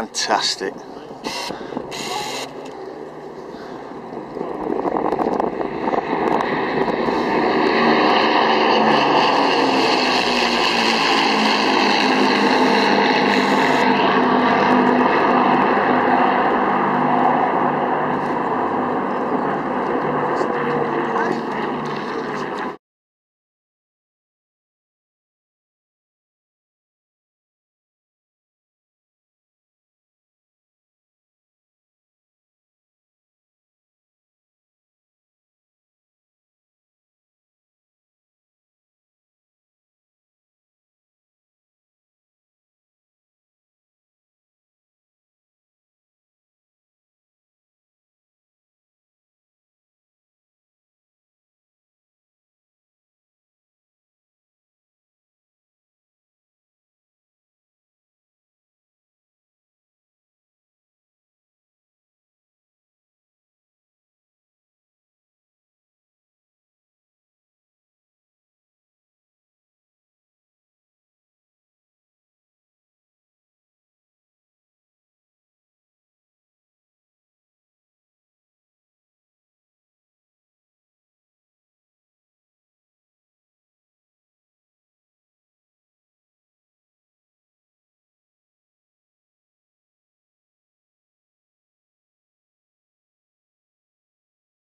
Fantastic.